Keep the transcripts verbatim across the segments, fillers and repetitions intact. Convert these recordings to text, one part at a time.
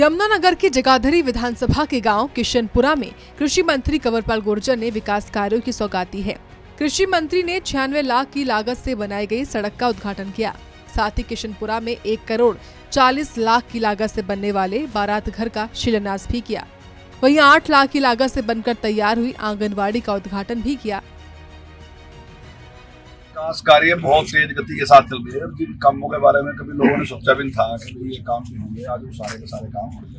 यमुनानगर के जगाधरी विधानसभा के गांव किशनपुरा में कृषि मंत्री कंवर पाल गुर्जर ने विकास कार्यों की सौगात दी है। कृषि मंत्री ने छियानवे लाख की लागत से बनाई गई सड़क का उद्घाटन किया। साथ ही किशनपुरा में एक करोड़ चालीस लाख की लागत से बनने वाले बारात घर का शिलान्यास भी किया। वहीं आठ लाख की लागत से बनकर तैयार हुई आंगनबाड़ी का उद्घाटन भी किया। विकास कार्य बहुत तेज गति के साथ चल रहे हैं। जिन कामों के बारे में कभी लोगों ने सोचा भी नहीं था कि ये काम भी होंगे, आज वो सारे के सारे काम हो गए।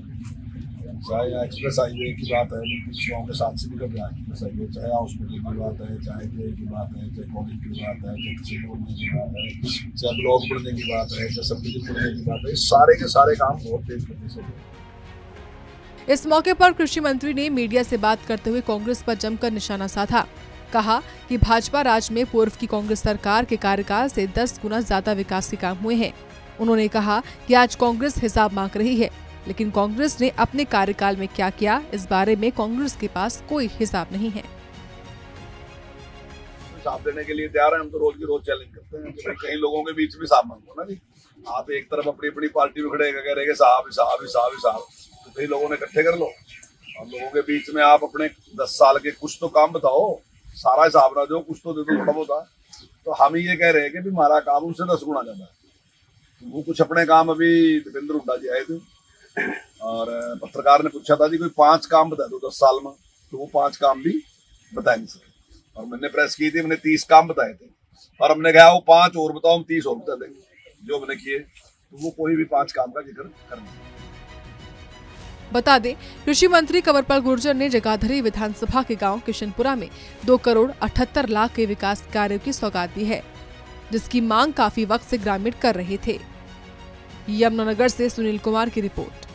चाहे एक्सप्रेस हाईवे की बात है, गाँव के साथ से निकल रहा है एक्सप्रेस हाईवे, चाहे हॉस्पिटल की बात है, चाहे पेड़ की बात है, चाहे कॉलेज की बात है, चाहे किसी बढ़ने की बात है, चाहे ब्लॉक बढ़ने की बात है, चाहे सब कुछ बढ़ने की बात है, सारे के सारे काम बहुत तेज गति से। इस मौके पर कृषि मंत्री ने मीडिया से बात करते हुए कांग्रेस पर जमकर निशाना साधा। कहा कि भाजपा राज में पूर्व की कांग्रेस सरकार के कार्यकाल से दस गुना ज्यादा विकास के काम हुए हैं। उन्होंने कहा कि आज कांग्रेस हिसाब मांग रही है, लेकिन कांग्रेस ने अपने कार्यकाल में क्या किया, इस बारे में कांग्रेस के पास कोई हिसाब नहीं है। हिसाब देने के लिए तैयार है, हम तो रोज की रोज चैलेंज करते हैं कि भाई कई लोगों के बीच में हिसाब मांगो ना जी। आप एक तरफ अपनी अपनी पार्टी में खड़े कह रहे हैं साहब हिसाब हिसाब हिसाब, तो कई लोगों ने इकट्ठे कर लो और लोगों के बीच में आप अपने दस साल के कुछ तो काम बताओ, सारा हिसाब ना दो, कुछ तो दे दो थोड़ा बहुत। तो हम ही ये कह रहे हैं कि भी हमारा काम उनसे दस गुना ज्यादा है। वो कुछ अपने काम अभी देवेंद्र हुड्डा जी आए थे और पत्रकार ने पूछा था जी कोई पांच काम बता दो दस साल में, तो वो पांच काम भी बता नहीं सके। और मैंने प्रेस की थी, हमने तीस काम बताए थे और हमने कहा वो पांच और बताओ, हम तीस और बता देंगे जो हमने किए, तो वो कोई भी पांच काम का जिक्र कर नहीं। बता दें, कृषि मंत्री कंवर पाल गुर्जर ने जगाधरी विधानसभा के गांव किशनपुरा में दो करोड़ अठहत्तर लाख के विकास कार्यों की सौगात दी है, जिसकी मांग काफी वक्त से ग्रामीण कर रहे थे। यमुनानगर से सुनील कुमार की रिपोर्ट।